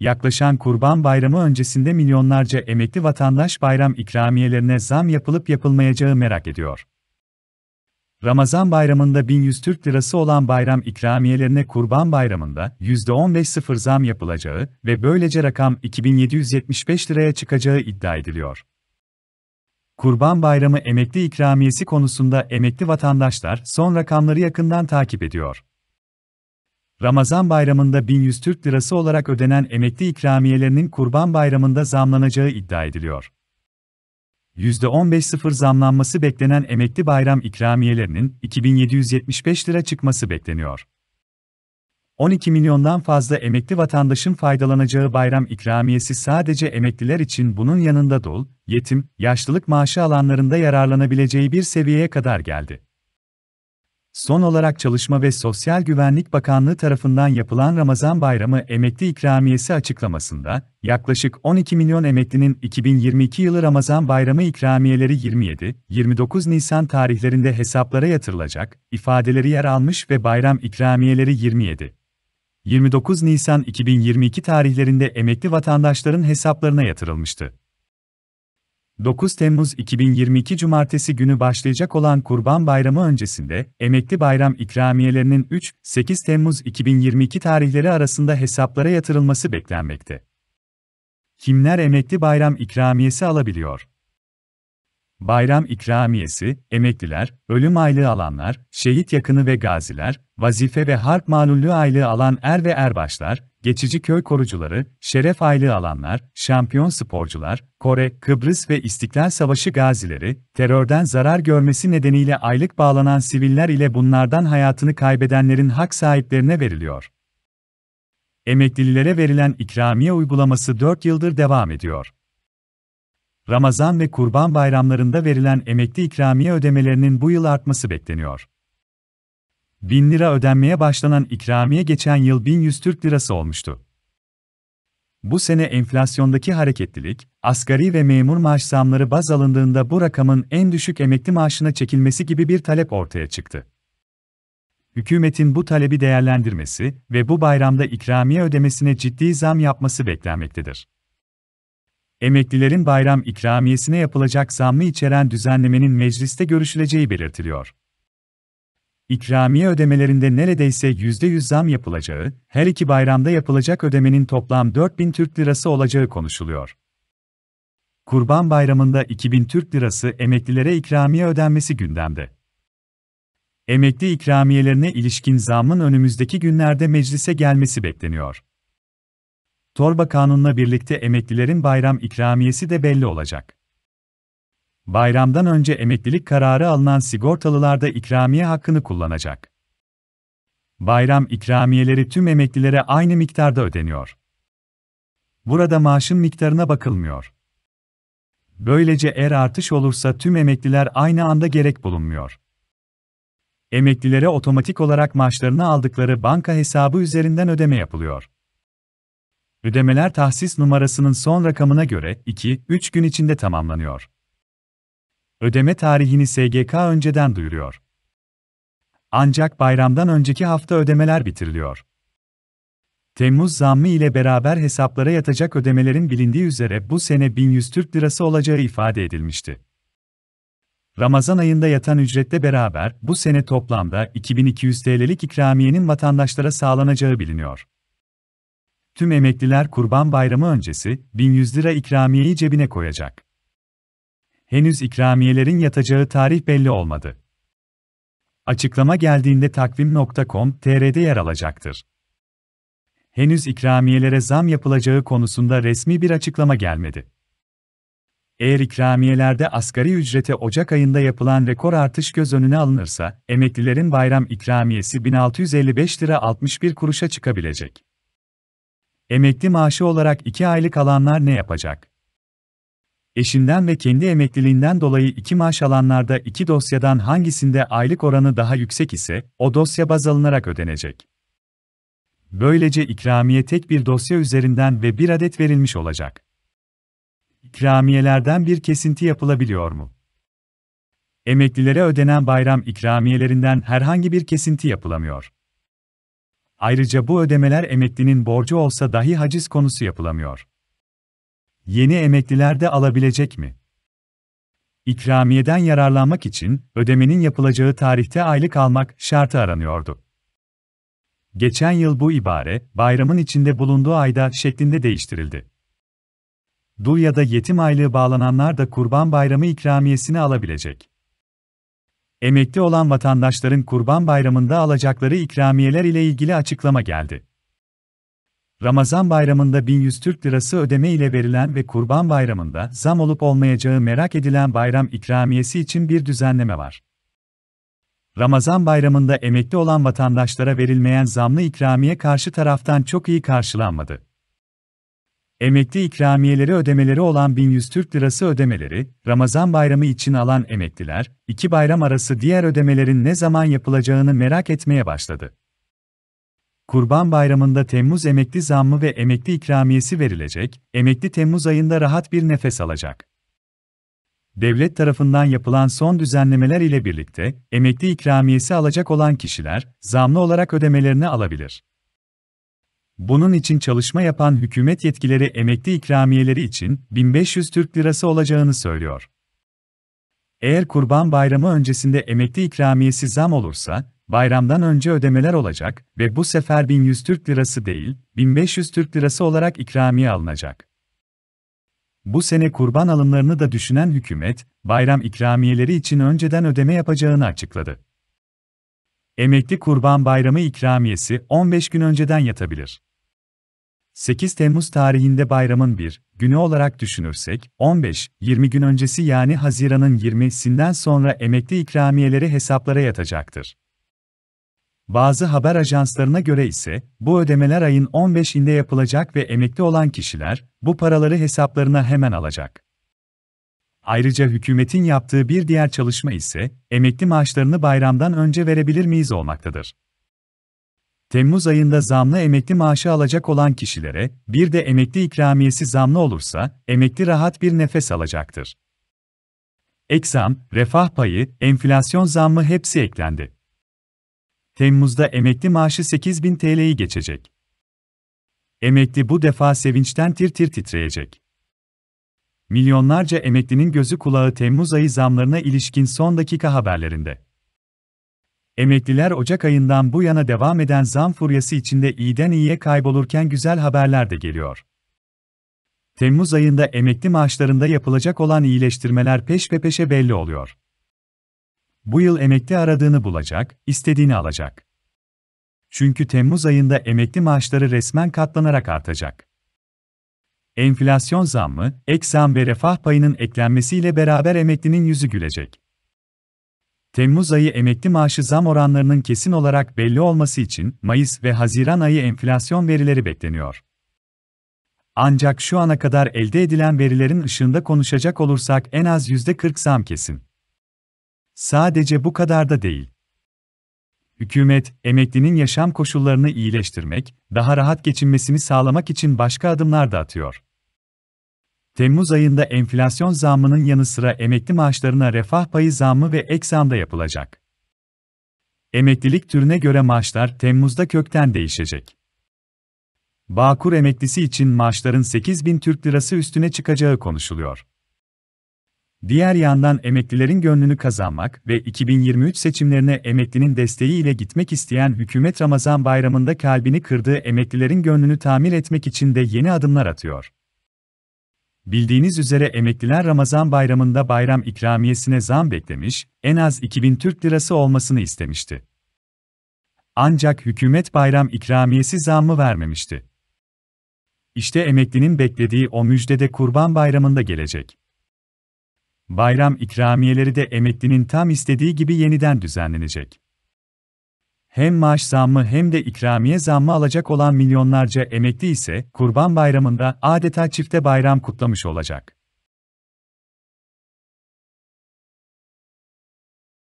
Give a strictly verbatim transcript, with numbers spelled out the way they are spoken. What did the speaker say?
Yaklaşan Kurban Bayramı öncesinde milyonlarca emekli vatandaş bayram ikramiyelerine zam yapılıp yapılmayacağı merak ediyor. Ramazan bayramında bin yüz Türk lirası olan bayram ikramiyelerine Kurban Bayramı'nda yüzde on beş zam yapılacağı ve böylece rakam iki bin yedi yüz yetmiş beş liraya çıkacağı iddia ediliyor. Kurban Bayramı emekli ikramiyesi konusunda emekli vatandaşlar son rakamları yakından takip ediyor. Ramazan Bayramı'nda bin yüz Türk lirası olarak ödenen emekli ikramiyelerinin Kurban Bayramı'nda zamlanacağı iddia ediliyor. yüzde on beş zamlanması beklenen emekli bayram ikramiyelerinin iki bin yedi yüz yetmiş beş lira çıkması bekleniyor. on iki milyondan fazla emekli vatandaşın faydalanacağı bayram ikramiyesi sadece emekliler için bunun yanında dul, yetim, yaşlılık maaşı alanlarında yararlanabileceği bir seviyeye kadar geldi. Son olarak Çalışma ve Sosyal Güvenlik Bakanlığı tarafından yapılan Ramazan Bayramı emekli ikramiyesi açıklamasında, yaklaşık on iki milyon emeklinin iki bin yirmi iki yılı Ramazan Bayramı ikramiyeleri yirmi yedi yirmi dokuz Nisan tarihlerinde hesaplara yatırılacak, ifadeleri yer almış ve bayram ikramiyeleri yirmi yedi yirmi dokuz Nisan iki bin yirmi iki tarihlerinde emekli vatandaşların hesaplarına yatırılmıştı. dokuz Temmuz iki bin yirmi iki Cumartesi günü başlayacak olan Kurban Bayramı öncesinde, emekli bayram ikramiyelerinin üç sekiz Temmuz iki bin yirmi iki tarihleri arasında hesaplara yatırılması beklenmekte. Kimler emekli bayram ikramiyesi alabiliyor? Bayram ikramiyesi, emekliler, ölüm aylığı alanlar, şehit yakını ve gaziler, vazife ve harp malullü aylığı alan er ve erbaşlar, geçici köy korucuları, şeref aylığı alanlar, şampiyon sporcular, Kore, Kıbrıs ve İstiklal Savaşı gazileri, terörden zarar görmesi nedeniyle aylık bağlanan siviller ile bunlardan hayatını kaybedenlerin hak sahiplerine veriliyor. Emeklililere verilen ikramiye uygulaması dört yıldır devam ediyor. Ramazan ve Kurban bayramlarında verilen emekli ikramiye ödemelerinin bu yıl artması bekleniyor. bin lira ödenmeye başlanan ikramiye geçen yıl bin yüz Türk lirası olmuştu. Bu sene enflasyondaki hareketlilik, asgari ve memur maaş zamları baz alındığında bu rakamın en düşük emekli maaşına çekilmesi gibi bir talep ortaya çıktı. Hükümetin bu talebi değerlendirmesi ve bu bayramda ikramiye ödemesine ciddi zam yapması beklenmektedir. Emeklilerin bayram ikramiyesine yapılacak zammı içeren düzenlemenin mecliste görüşüleceği belirtiliyor. İkramiye ödemelerinde neredeyse yüzde yüz zam yapılacağı, her iki bayramda yapılacak ödemenin toplam dört bin Türk lirası olacağı konuşuluyor. Kurban Bayramı'nda iki bin Türk lirası emeklilere ikramiye ödenmesi gündemde. Emekli ikramiyelerine ilişkin zammın önümüzdeki günlerde meclise gelmesi bekleniyor. Torba kanunla birlikte emeklilerin bayram ikramiyesi de belli olacak. Bayramdan önce emeklilik kararı alınan sigortalılar da ikramiye hakkını kullanacak. Bayram ikramiyeleri tüm emeklilere aynı miktarda ödeniyor. Burada maaşın miktarına bakılmıyor. Böylece eğer artış olursa tüm emekliler aynı anda gerek bulunmuyor. Emeklilere otomatik olarak maaşlarını aldıkları banka hesabı üzerinden ödeme yapılıyor. Ödemeler tahsis numarasının son rakamına göre iki üç gün içinde tamamlanıyor. Ödeme tarihini S G K önceden duyuruyor. Ancak bayramdan önceki hafta ödemeler bitiriliyor. Temmuz zammı ile beraber hesaplara yatacak ödemelerin bilindiği üzere bu sene bin yüz Türk lirası olacağı ifade edilmişti. Ramazan ayında yatan ücretle beraber bu sene toplamda iki bin iki yüz T L'lik ikramiyenin vatandaşlara sağlanacağı biliniyor. Tüm emekliler Kurban Bayramı öncesi bin yüz lira ikramiyeyi cebine koyacak. Henüz ikramiyelerin yatacağı tarih belli olmadı. Açıklama geldiğinde takvim nokta com nokta tr'de yer alacaktır. Henüz ikramiyelere zam yapılacağı konusunda resmi bir açıklama gelmedi. Eğer ikramiyelerde asgari ücrete Ocak ayında yapılan rekor artış göz önüne alınırsa, emeklilerin bayram ikramiyesi bin altı yüz elli beş lira altmış bir kuruşa çıkabilecek. Emekli maaşı olarak iki aylık alanlar ne yapacak? Eşinden ve kendi emekliliğinden dolayı iki maaş alanlarda iki dosyadan hangisinde aylık oranı daha yüksek ise, o dosya baz alınarak ödenecek. Böylece ikramiye tek bir dosya üzerinden ve bir adet verilmiş olacak. İkramiyelerden bir kesinti yapılabiliyor mu? Emeklilere ödenen bayram ikramiyelerinden herhangi bir kesinti yapılamıyor. Ayrıca bu ödemeler emeklinin borcu olsa dahi haciz konusu yapılamıyor. Yeni emekliler de alabilecek mi? İkramiyeden yararlanmak için ödemenin yapılacağı tarihte aylık almak şartı aranıyordu. Geçen yıl bu ibare, bayramın içinde bulunduğu ayda şeklinde değiştirildi. Dul ya da yetim aylığı bağlananlar da Kurban Bayramı ikramiyesini alabilecek. Emekli olan vatandaşların Kurban Bayramı'nda alacakları ikramiyeler ile ilgili açıklama geldi. Ramazan Bayramı'nda bin yüz Türk Lirası ödeme ile verilen ve Kurban Bayramı'nda zam olup olmayacağı merak edilen bayram ikramiyesi için bir düzenleme var. Ramazan Bayramı'nda emekli olan vatandaşlara verilmeyen zamlı ikramiye karşı taraftan çok iyi karşılanmadı. Emekli ikramiyeleri ödemeleri olan bin yüz Türk Lirası ödemeleri, Ramazan Bayramı için alan emekliler, iki bayram arası diğer ödemelerin ne zaman yapılacağını merak etmeye başladı. Kurban Bayramı'nda Temmuz emekli zammı ve emekli ikramiyesi verilecek, emekli Temmuz ayında rahat bir nefes alacak. Devlet tarafından yapılan son düzenlemeler ile birlikte, emekli ikramiyesi alacak olan kişiler, zamlı olarak ödemelerini alabilir. Bunun için çalışma yapan hükümet yetkileri emekli ikramiyeleri için bin beş yüz Türk Lirası olacağını söylüyor. Eğer Kurban Bayramı öncesinde emekli ikramiyesi zam olursa, bayramdan önce ödemeler olacak ve bu sefer bin yüz Türk Lirası değil, bin beş yüz Türk Lirası olarak ikramiye alınacak. Bu sene kurban alımlarını da düşünen hükümet, bayram ikramiyeleri için önceden ödeme yapacağını açıkladı. Emekli Kurban Bayramı ikramiyesi on beş gün önceden yatabilir. sekiz Temmuz tarihinde bayramın bir günü olarak düşünürsek, on beş yirmi gün öncesi yani Haziran'ın yirmisinden sonra emekli ikramiyeleri hesaplara yatacaktır. Bazı haber ajanslarına göre ise, bu ödemeler ayın on beşinde yapılacak ve emekli olan kişiler, bu paraları hesaplarına hemen alacak. Ayrıca hükümetin yaptığı bir diğer çalışma ise, emekli maaşlarını bayramdan önce verebilir miyiz olmaktadır. Temmuz ayında zamlı emekli maaşı alacak olan kişilere, bir de emekli ikramiyesi zamlı olursa, emekli rahat bir nefes alacaktır. Ek zam, refah payı, enflasyon zammı hepsi eklendi. Temmuz'da emekli maaşı sekiz bin TL'yi geçecek. Emekli bu defa sevinçten tir tir titreyecek. Milyonlarca emeklinin gözü kulağı Temmuz ayı zamlarına ilişkin son dakika haberlerinde. Emekliler Ocak ayından bu yana devam eden zam furyası içinde iyiden iyiye kaybolurken güzel haberler de geliyor. Temmuz ayında emekli maaşlarında yapılacak olan iyileştirmeler peş ve peşe belli oluyor. Bu yıl emekli aradığını bulacak, istediğini alacak. Çünkü Temmuz ayında emekli maaşları resmen katlanarak artacak. Enflasyon zammı, ek zam ve refah payının eklenmesiyle beraber emeklinin yüzü gülecek. Temmuz ayı emekli maaşı zam oranlarının kesin olarak belli olması için Mayıs ve Haziran ayı enflasyon verileri bekleniyor. Ancak şu ana kadar elde edilen verilerin ışığında konuşacak olursak en az yüzde kırk zam kesin. Sadece bu kadar da değil. Hükümet, emeklinin yaşam koşullarını iyileştirmek, daha rahat geçinmesini sağlamak için başka adımlar da atıyor. Temmuz ayında enflasyon zammının yanı sıra emekli maaşlarına refah payı zammı ve ek zam da yapılacak. Emeklilik türüne göre maaşlar Temmuz'da kökten değişecek. Bağkur emeklisi için maaşların sekiz bin Türk Lirası üstüne çıkacağı konuşuluyor. Diğer yandan emeklilerin gönlünü kazanmak ve iki bin yirmi üç seçimlerine emeklinin desteği ile gitmek isteyen hükümet Ramazan Bayramı'nda kalbini kırdığı emeklilerin gönlünü tamir etmek için de yeni adımlar atıyor. Bildiğiniz üzere emekliler Ramazan Bayramı'nda bayram ikramiyesine zam beklemiş, en az iki bin Türk Lirası olmasını istemişti. Ancak hükümet bayram ikramiyesi zammı vermemişti. İşte emeklinin beklediği o müjde de Kurban Bayramı'nda gelecek. Bayram ikramiyeleri de emeklinin tam istediği gibi yeniden düzenlenecek. Hem maaş zammı hem de ikramiye zammı alacak olan milyonlarca emekli ise Kurban Bayramı'nda adeta çifte bayram kutlamış olacak.